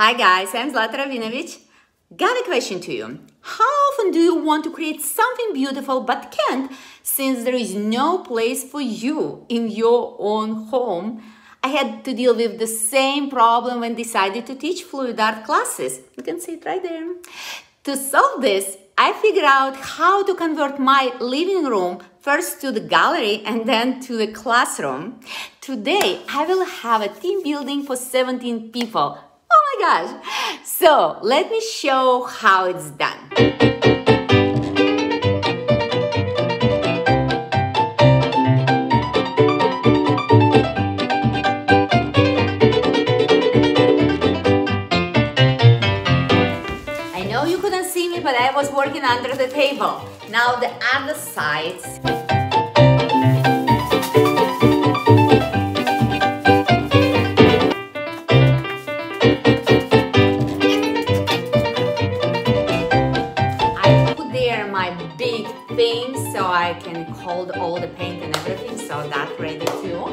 Hi guys, I'm Zlata Rabinovich. Got a question to you. How often do you want to create something beautiful but can't, since there is no place for you in your own home? I had to deal with the same problem when decided to teach fluid art classes. You can see it right there. To solve this, I figured out how to convert my living room first to the gallery and then to a classroom. Today, I will have a team building for 17 people. Gosh. So let me show how it's done. I know you couldn't see me, but I was working under the table. Now the other sides. So I can hold all the paint and everything, so that's ready too.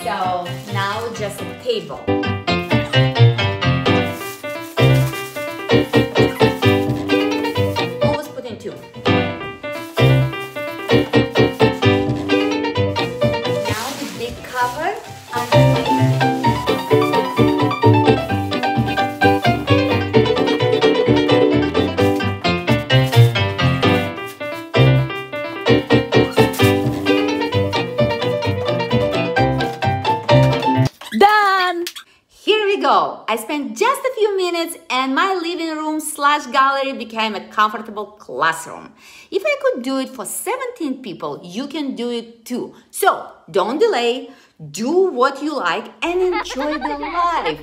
So now just a table. Always put in two. Now the big cover underneath. I spent just a few minutes and my living room / gallery became a comfortable classroom. If I could do it for 17 people, you can do it too. So don't delay, do what you like and enjoy the life.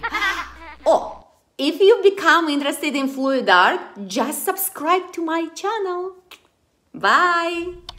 Oh, if you become interested in fluid art, just subscribe to my channel. Bye.